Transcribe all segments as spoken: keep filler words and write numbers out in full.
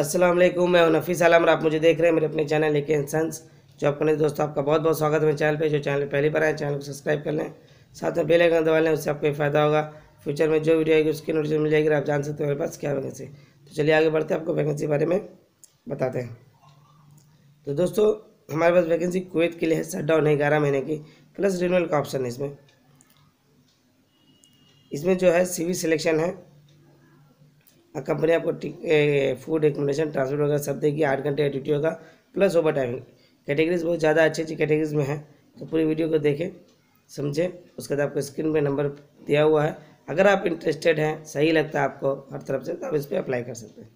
अस्सलाम वालेकुम, मैं नफ़ी सालाम और आप मुझे देख रहे हैं मेरे अपने चैनल लेके इंसानस जॉब करने। दोस्तों आपका बहुत बहुत स्वागत है मेरे चैनल पे। जो चैनल पहली बार आए चैनल को सब्सक्राइब कर लें, साथ में बेल आइकन दबा लें, उससे आपको फायदा होगा। फ्यूचर में जो वीडियो आएगी उसकी नोटिफिकेशन मिल जाएगी, आप जान सकते हो मेरे पास क्या वैकेंसी। तो चलिए आगे बढ़ते हैं, आपको वैकेंसी के बारे में बताते हैं। तो दोस्तों हमारे पास वैकेंसी कुवैत के लिए है, शट डाउन है ग्यारह महीने की, प्लस रिन्यूअल का ऑप्शन है। इसमें इसमें जो है सीवी सिलेक्शन है, कंपनी आपको फूड एकोमोडेशन ट्रांसपोर्ट वगैरह सब देगी। आठ घंटे ड्यूटी होगा प्लस ओवर टाइमिंग। कैटेगरीज बहुत ज़्यादा अच्छी अच्छी कैटेगरीज में है, तो पूरी वीडियो को देखें समझें। उसके बाद आपको स्क्रीन पे नंबर दिया हुआ है, अगर आप इंटरेस्टेड हैं, सही लगता है आपको हर तरफ से, तो आप इस पर अप्लाई कर सकते हैं।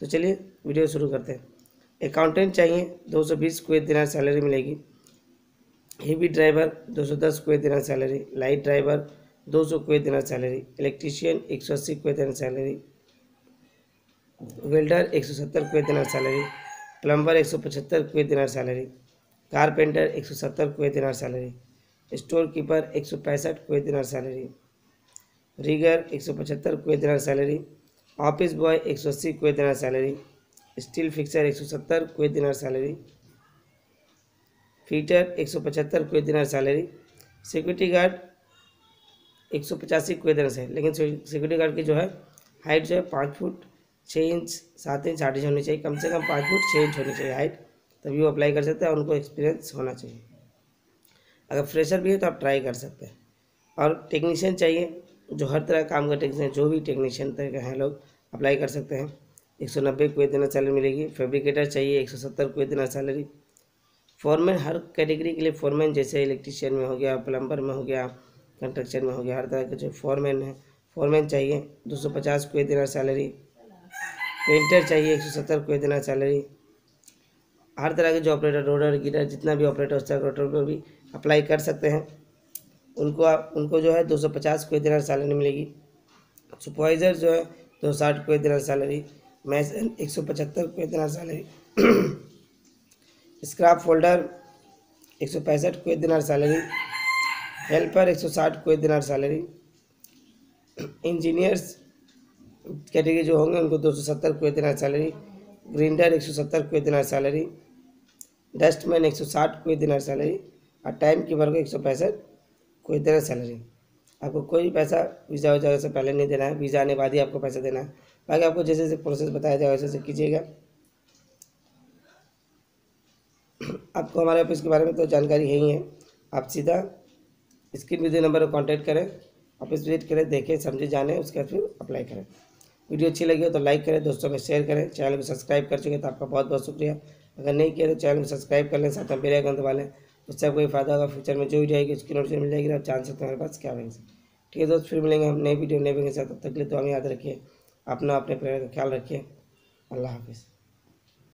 तो चलिए वीडियो शुरू करते हैं। अकाउंटेंट चाहिए, दो सौ बीस कुवैत दिनार सैलरी मिलेगी। हेवी ड्राइवर दो सौ दस Kuwait dinar salary. Light driver दो सौ कुवैत दिनार सैलरी। इलेक्ट्रीशियन एक सौ अस्सी कुवैत दिनार सैलरी। वेल्डर एक सौ सत्तर कुवैत दिनार सैलरी। प्लम्बर एक सौ पचहत्तर कुवैत दिनार सैलरी। कारपेंटर एक सौ सत्तर Kuwait dinar salary. Store keeper एक सौ पैंसठ कुवैत दिनार सैलरी। रिगर एक सौ पचहत्तर Kuwait dinar salary. Office boy एक सौ अस्सी Kuwait dinar salary. Steel fixer एक सौ सत्तर कुवैत दिनार सैलरी। फीटर एक सौ पचहत्तर Kuwait dinar salary. Security guard एक सौ पचासी कुवैत दिनार सैलरी। लेकिन सिक्योरिटी गार्ड की जो है हाइट जो है पाँच फुट छः इंच सात इंच आठ इंच होनी चाहिए, कम से कम पाँच फुट छः इंच होनी चाहिए हाइट, तभी वो अप्लाई कर सकते हैं। और उनको एक्सपीरियंस होना चाहिए, अगर फ्रेशर भी है तो आप ट्राई कर सकते हैं। और टेक्नीशियन चाहिए, जो हर तरह का काम का टेक्नीशियन, जो भी टेक्नीशियन तरह के हैं लोग अप्लाई कर सकते हैं। एक सौ नब्बे कुवैत दिनार सैलरी मिलेगी। फैब्रिकेटर चाहिए एक सौ सत्तर कुवैत दिनार सैलरी। फोरमैन, हर कैटेगरी के लिए फोरमैन, जैसे इलेक्ट्रीशियन में हो गया, प्लम्बर में हो गया, कंस्ट्रक्शन में हो गया, हर तरह के जो फोरमैन है फोरमैन चाहिए। दो सौ पचास कुवैत दिनार सैलरी। पेंटर चाहिए एक सौ सत्तर कुवैत दिनार सैलरी। हर तरह के जो ऑपरेटर, रोडर गिरर, जितना भी ऑपरेटर उस तरह ऑपरेटर पर भी अप्लाई कर सकते हैं। उनको आप उनको जो है दो सौ पचास कुवैत दिनार सैलरी मिलेगी। सुपरवाइज़र जो है दो सौ साठ कुवैत दिनार सैलरी। मैसन एक सौ पचहत्तर Kuwait dinar salary. Scrap folder एक सौ पैंसठ कुवैत दिनार सैलरी। हेल्पर एक सौ साठ Kuwait dinar salary. Engineers category जो होंगे उनको दो सौ सत्तर कुवैत दिनार सैलरी। ग्रिंडर एक सौ सत्तर कुवैत दिनार सैलरी। डस्टमैन एक सौ साठ कुवैत दिनार सैलरी। और टाइम कीपर को एक सौ पैंसठ कुवैत दिनार सैलरी। आपको कोई पैसा वीज़ा वीज़ा से पहले नहीं देना है, वीज़ा आने बाद ही आपको पैसा देना है। बाकी आपको जैसे जैसे प्रोसेस बताया जाए वैसे वैसे कीजिएगा। आपको हमारे ऑफिस के बारे में तो जानकारी है ही है, आप सीधा स्क्रीन विद नंबर पर कॉन्टैक्ट करें, ऑफिस विजिट करें, देखें समझे जाने, उसके बाद फिर अप्लाई करें। वीडियो अच्छी लगी हो तो लाइक करें, दोस्तों में शेयर करें। चैनल को सब्सक्राइब कर चुके हैं तो आपका बहुत बहुत शुक्रिया। अगर नहीं किया तो चैनल को सब्सक्राइब कर लें, साथ में बेल आइकन दबा लें, उससे आपको फायदा होगा। फ्यूचर में जो वीडियो आएगी उसकी नोटिफिकेशन मिल जाएगी, आप जान सकते हैं मेरे पास क्या वैकेंसी। ठीक है दोस्त, फिर मिलेंगे हम नई वीडियो नए वैकेंसी के साथ। तब तक के लिए तो हमें याद रखिए, अपना अपने परिवार का ख्याल रखिए। अल्लाह हाफिज़।